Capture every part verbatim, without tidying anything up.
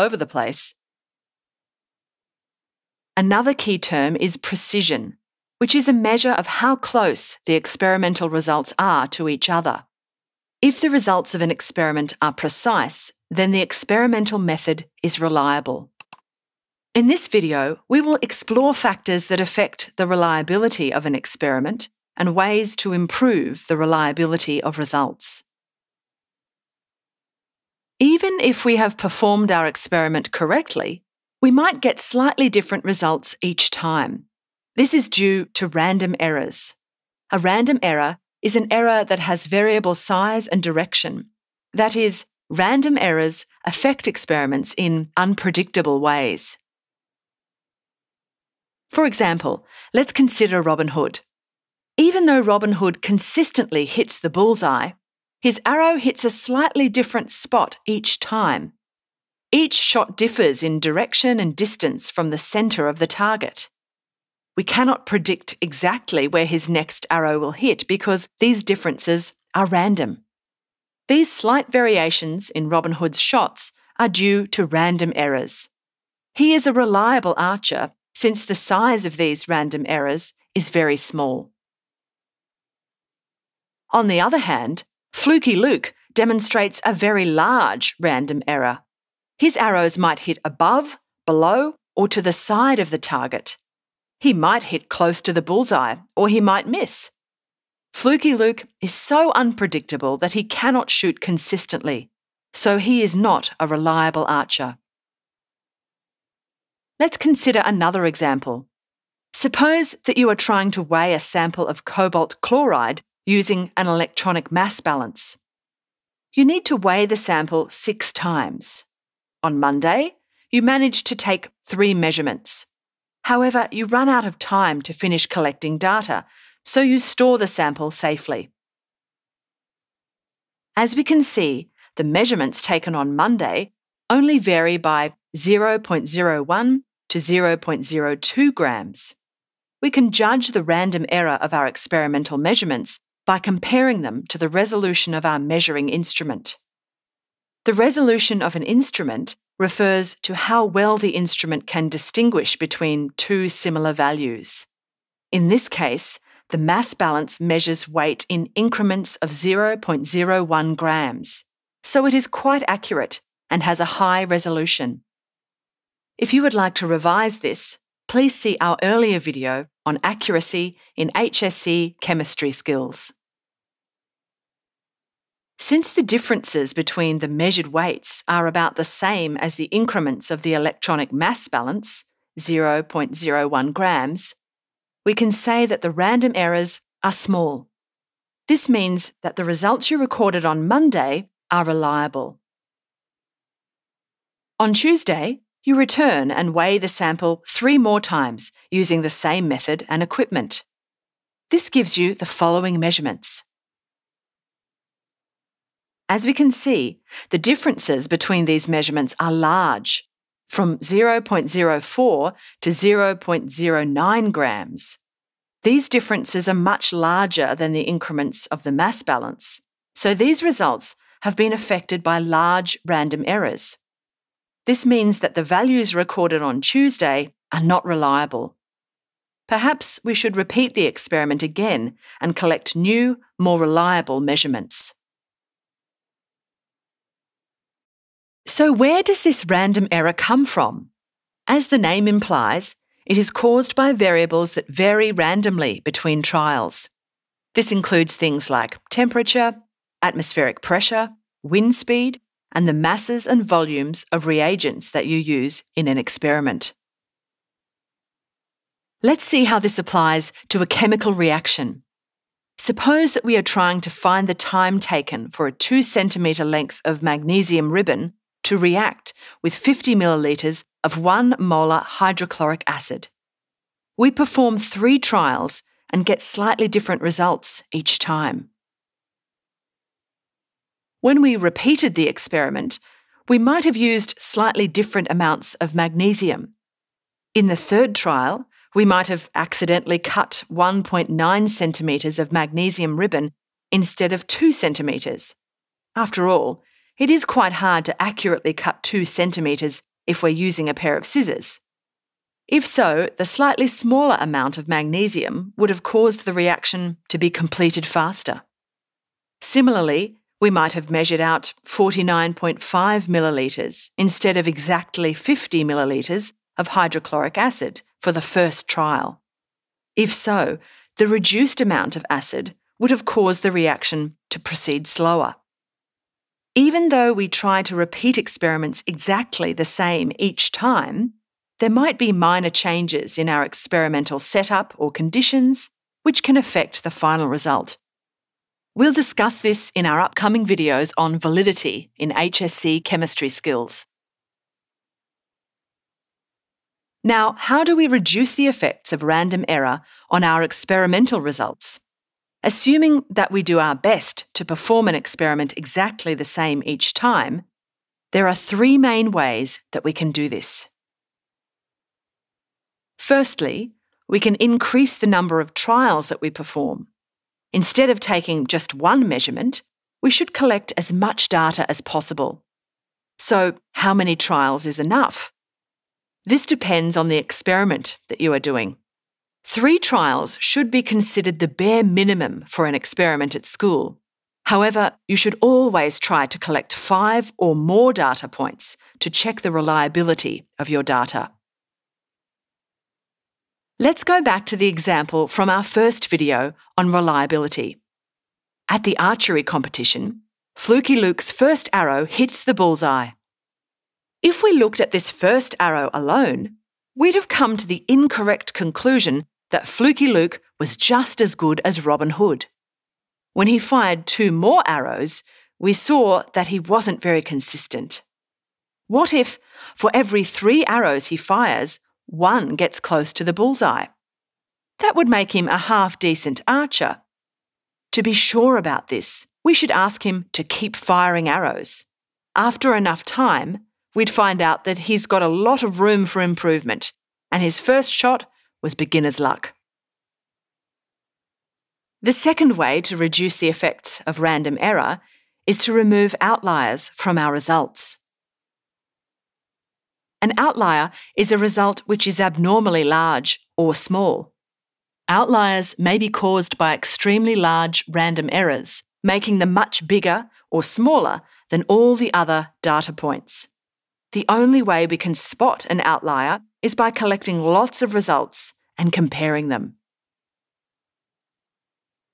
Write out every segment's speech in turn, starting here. over the place. Another key term is precision, which is a measure of how close the experimental results are to each other. If the results of an experiment are precise, then the experimental method is reliable. In this video, we will explore factors that affect the reliability of an experiment and ways to improve the reliability of results. Even if we have performed our experiment correctly, we might get slightly different results each time. This is due to random errors. A random error is an error that has variable size and direction. That is, random errors affect experiments in unpredictable ways. For example, let's consider Robin Hood. Even though Robin Hood consistently hits the bullseye, his arrow hits a slightly different spot each time. Each shot differs in direction and distance from the centre of the target. We cannot predict exactly where his next arrow will hit because these differences are random. These slight variations in Robin Hood's shots are due to random errors. He is a reliable archer since the size of these random errors is very small. On the other hand, Fluky Luke demonstrates a very large random error. His arrows might hit above, below, or to the side of the target. He might hit close to the bullseye, or he might miss. Fluky Luke is so unpredictable that he cannot shoot consistently, so he is not a reliable archer. Let's consider another example. Suppose that you are trying to weigh a sample of cobalt chloride using an electronic mass balance. You need to weigh the sample six times. On Monday, you manage to take three measurements. However, you run out of time to finish collecting data, so you store the sample safely. As we can see, the measurements taken on Monday only vary by zero point zero one to zero point zero two grams. We can judge the random error of our experimental measurements by comparing them to the resolution of our measuring instrument. The resolution of an instrument refers to how well the instrument can distinguish between two similar values. In this case, the mass balance measures weight in increments of zero point zero one grams, so it is quite accurate and has a high resolution. If you would like to revise this, please see our earlier video on accuracy in H S C chemistry skills. Since the differences between the measured weights are about the same as the increments of the electronic mass balance, zero point zero one grams, we can say that the random errors are small. This means that the results you recorded on Monday are reliable. On Tuesday, you return and weigh the sample three more times using the same method and equipment. This gives you the following measurements. As we can see, the differences between these measurements are large, from zero point zero four to zero point zero nine grams. These differences are much larger than the increments of the mass balance, so these results have been affected by large random errors. This means that the values recorded on Tuesday are not reliable. Perhaps we should repeat the experiment again and collect new, more reliable measurements. So where does this random error come from? As the name implies, it is caused by variables that vary randomly between trials. This includes things like temperature, atmospheric pressure, wind speed, and the masses and volumes of reagents that you use in an experiment. Let's see how this applies to a chemical reaction. Suppose that we are trying to find the time taken for a two centimetre length of magnesium ribbon to react with fifty millilitres of one molar hydrochloric acid. We perform three trials and get slightly different results each time. When we repeated the experiment, we might have used slightly different amounts of magnesium. In the third trial, we might have accidentally cut one point nine centimetres of magnesium ribbon instead of two centimetres. After all, it is quite hard to accurately cut two centimetres if we're using a pair of scissors. If so, the slightly smaller amount of magnesium would have caused the reaction to be completed faster. Similarly, we might have measured out forty-nine point five millilitres instead of exactly fifty millilitres of hydrochloric acid for the first trial. If so, the reduced amount of acid would have caused the reaction to proceed slower. Even though we try to repeat experiments exactly the same each time, there might be minor changes in our experimental setup or conditions which can affect the final result. We'll discuss this in our upcoming videos on validity in H S C chemistry skills. Now, how do we reduce the effects of random error on our experimental results? Assuming that we do our best to perform an experiment exactly the same each time, there are three main ways that we can do this. Firstly, we can increase the number of trials that we perform. Instead of taking just one measurement, we should collect as much data as possible. So, how many trials is enough? This depends on the experiment that you are doing. Three trials should be considered the bare minimum for an experiment at school. However, you should always try to collect five or more data points to check the reliability of your data. Let's go back to the example from our first video on reliability. At the archery competition, Fluky Luke's first arrow hits the bullseye. If we looked at this first arrow alone, we'd have come to the incorrect conclusion that Fluky Luke was just as good as Robin Hood. When he fired two more arrows, we saw that he wasn't very consistent. What if, for every three arrows he fires, one gets close to the bullseye? That would make him a half-decent archer. To be sure about this, we should ask him to keep firing arrows. After enough time, we'd find out that he's got a lot of room for improvement, and his first shot was beginner's luck. The second way to reduce the effects of random error is to remove outliers from our results. An outlier is a result which is abnormally large or small. Outliers may be caused by extremely large random errors, making them much bigger or smaller than all the other data points. The only way we can spot an outlier is by collecting lots of results and comparing them.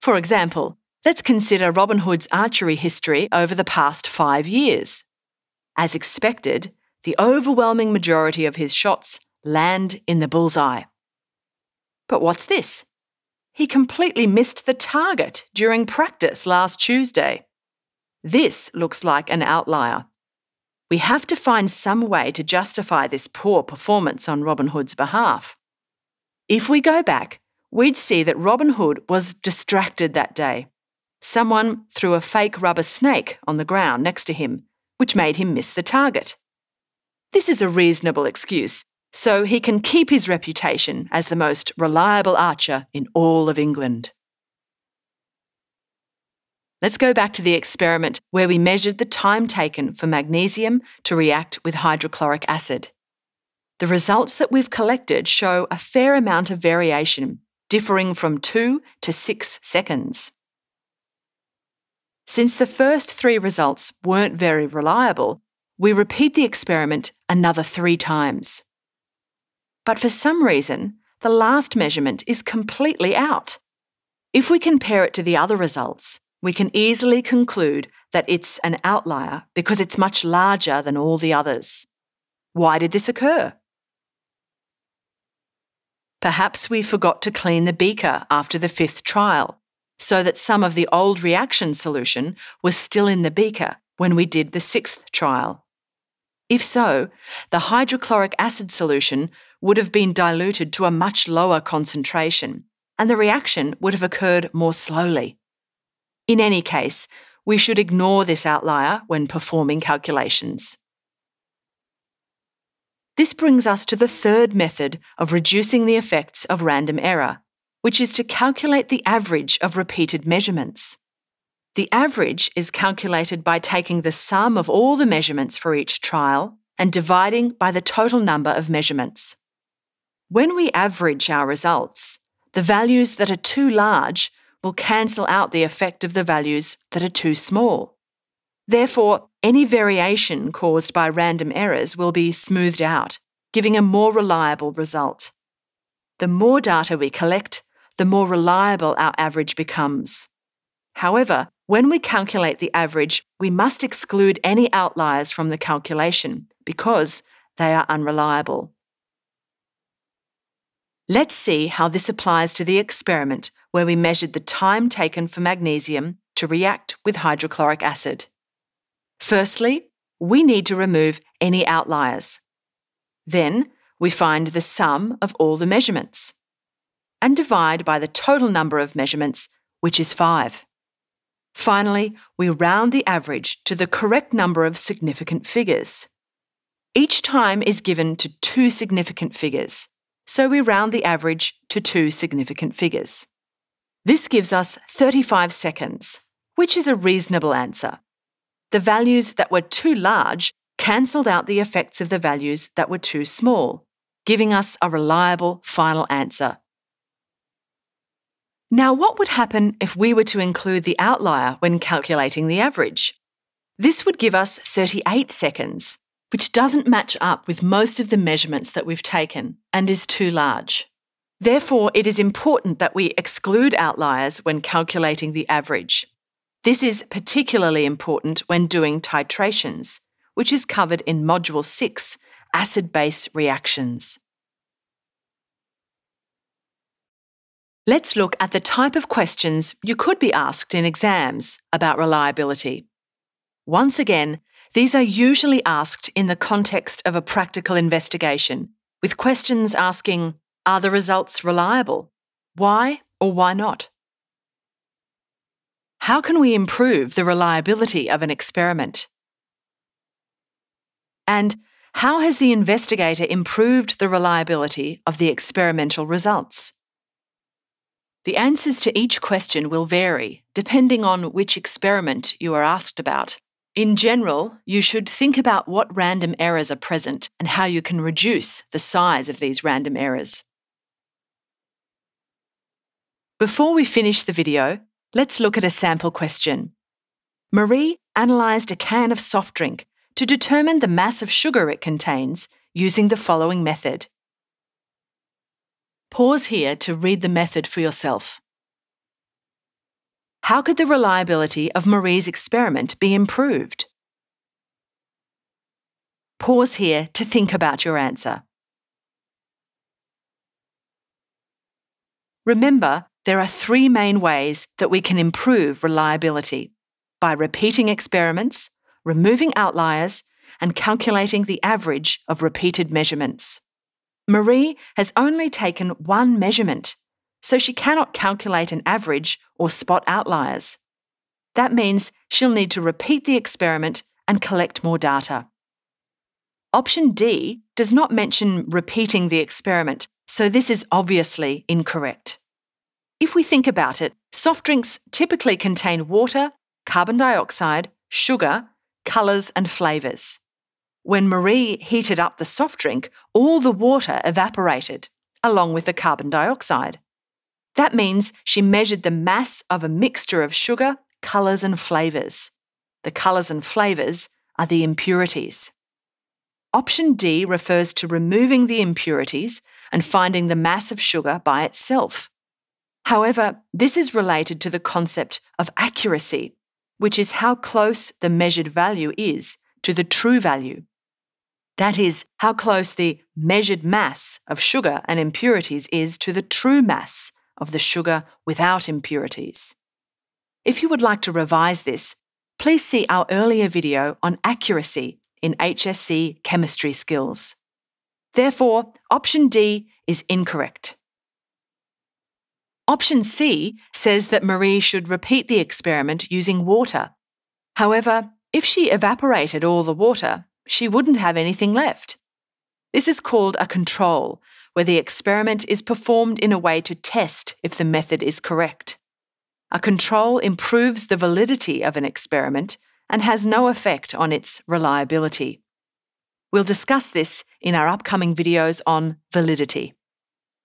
For example, let's consider Robin Hood's archery history over the past five years. As expected, the overwhelming majority of his shots land in the bullseye. But what's this? He completely missed the target during practice last Tuesday. This looks like an outlier. We have to find some way to justify this poor performance on Robin Hood's behalf. If we go back, we'd see that Robin Hood was distracted that day. Someone threw a fake rubber snake on the ground next to him, which made him miss the target. This is a reasonable excuse, so he can keep his reputation as the most reliable archer in all of England. Let's go back to the experiment where we measured the time taken for magnesium to react with hydrochloric acid. The results that we've collected show a fair amount of variation, differing from two to six seconds. Since the first three results weren't very reliable, we repeat the experiment another three times. But for some reason, the last measurement is completely out. If we compare it to the other results, we can easily conclude that it's an outlier because it's much larger than all the others. Why did this occur? Perhaps we forgot to clean the beaker after the fifth trial, so that some of the old reaction solution was still in the beaker when we did the sixth trial. If so, the hydrochloric acid solution would have been diluted to a much lower concentration, and the reaction would have occurred more slowly. In any case, we should ignore this outlier when performing calculations. This brings us to the third method of reducing the effects of random error, which is to calculate the average of repeated measurements. The average is calculated by taking the sum of all the measurements for each trial and dividing by the total number of measurements. When we average our results, the values that are too large will cancel out the effect of the values that are too small. Therefore, any variation caused by random errors will be smoothed out, giving a more reliable result. The more data we collect, the more reliable our average becomes. However, when we calculate the average, we must exclude any outliers from the calculation because they are unreliable. Let's see how this applies to the experiment where we measured the time taken for magnesium to react with hydrochloric acid. Firstly, we need to remove any outliers. Then, we find the sum of all the measurements and divide by the total number of measurements, which is five. Finally, we round the average to the correct number of significant figures. Each time is given to two significant figures, so we round the average to two significant figures. This gives us thirty-five seconds, which is a reasonable answer. The values that were too large cancelled out the effects of the values that were too small, giving us a reliable final answer. Now, what would happen if we were to include the outlier when calculating the average? This would give us thirty-eight seconds, which doesn't match up with most of the measurements that we've taken and is too large. Therefore, it is important that we exclude outliers when calculating the average. This is particularly important when doing titrations, which is covered in Module six, Acid-Base Reactions. Let's look at the type of questions you could be asked in exams about reliability. Once again, these are usually asked in the context of a practical investigation, with questions asking, are the results reliable? Why or why not? How can we improve the reliability of an experiment? And how has the investigator improved the reliability of the experimental results? The answers to each question will vary, depending on which experiment you are asked about. In general, you should think about what random errors are present and how you can reduce the size of these random errors. Before we finish the video, let's look at a sample question. Marie analysed a can of soft drink to determine the mass of sugar it contains using the following method. Pause here to read the method for yourself. How could the reliability of Marie's experiment be improved? Pause here to think about your answer. Remember, there are three main ways that we can improve reliability: by repeating experiments, removing outliers, and calculating the average of repeated measurements. Marie has only taken one measurement, so she cannot calculate an average or spot outliers. That means she'll need to repeat the experiment and collect more data. Option D does not mention repeating the experiment, so this is obviously incorrect. If we think about it, soft drinks typically contain water, carbon dioxide, sugar, colours and flavours. When Marie heated up the soft drink, all the water evaporated, along with the carbon dioxide. That means she measured the mass of a mixture of sugar, colours and flavours. The colours and flavours are the impurities. Option D refers to removing the impurities and finding the mass of sugar by itself. However, this is related to the concept of accuracy, which is how close the measured value is to the true value. That is, how close the measured mass of sugar and impurities is to the true mass of the sugar without impurities. If you would like to revise this, please see our earlier video on accuracy in H S C chemistry skills. Therefore, option D is incorrect. Option C says that Marie should repeat the experiment using water. However, if she evaporated all the water, she wouldn't have anything left. This is called a control, where the experiment is performed in a way to test if the method is correct. A control improves the validity of an experiment and has no effect on its reliability. We'll discuss this in our upcoming videos on validity.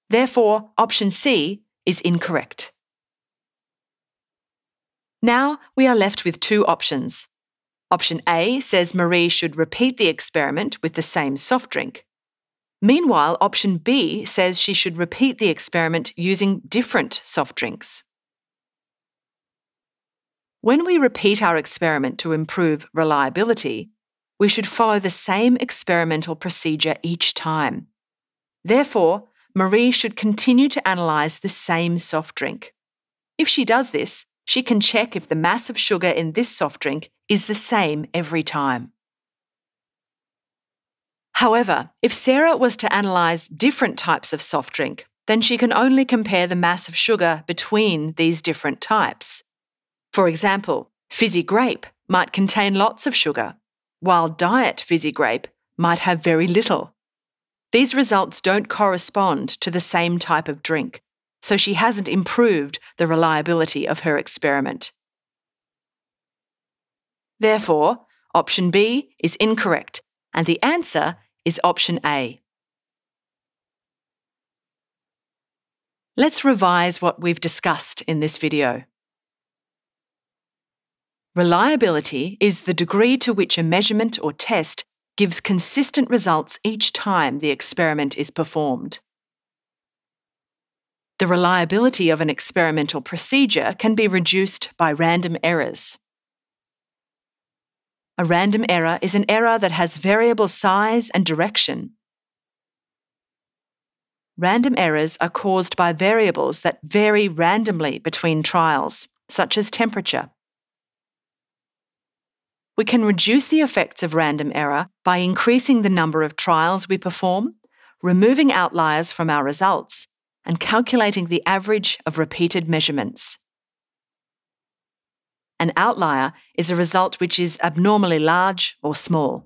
Therefore, option C is incorrect. Now we are left with two options. Option A says Marie should repeat the experiment with the same soft drink. Meanwhile, option B says she should repeat the experiment using different soft drinks. When we repeat our experiment to improve reliability, we should follow the same experimental procedure each time. Therefore, Marie should continue to analyse the same soft drink. If she does this, she can check if the mass of sugar in this soft drink is the same every time. However, if Sarah was to analyse different types of soft drink, then she can only compare the mass of sugar between these different types. For example, fizzy grape might contain lots of sugar, while diet fizzy grape might have very little. These results don't correspond to the same type of drink, so she hasn't improved the reliability of her experiment. Therefore, option B is incorrect, and the answer is option A. Let's revise what we've discussed in this video. Reliability is the degree to which a measurement or test gives consistent results each time the experiment is performed. The reliability of an experimental procedure can be reduced by random errors. A random error is an error that has variable size and direction. Random errors are caused by variables that vary randomly between trials, such as temperature. We can reduce the effects of random error by increasing the number of trials we perform, removing outliers from our results, and calculating the average of repeated measurements. An outlier is a result which is abnormally large or small.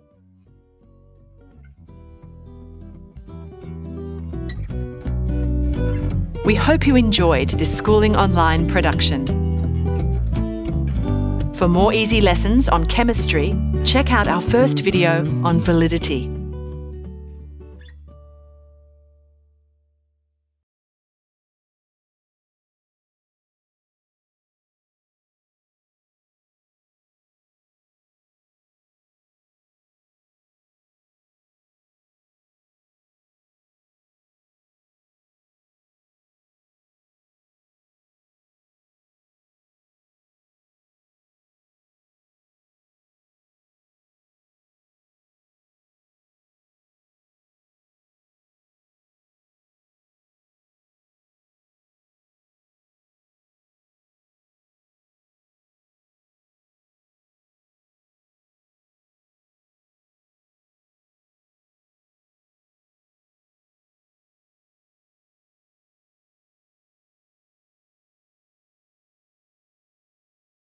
We hope you enjoyed this Schooling Online production. For more easy lessons on chemistry, check out our first video on validity.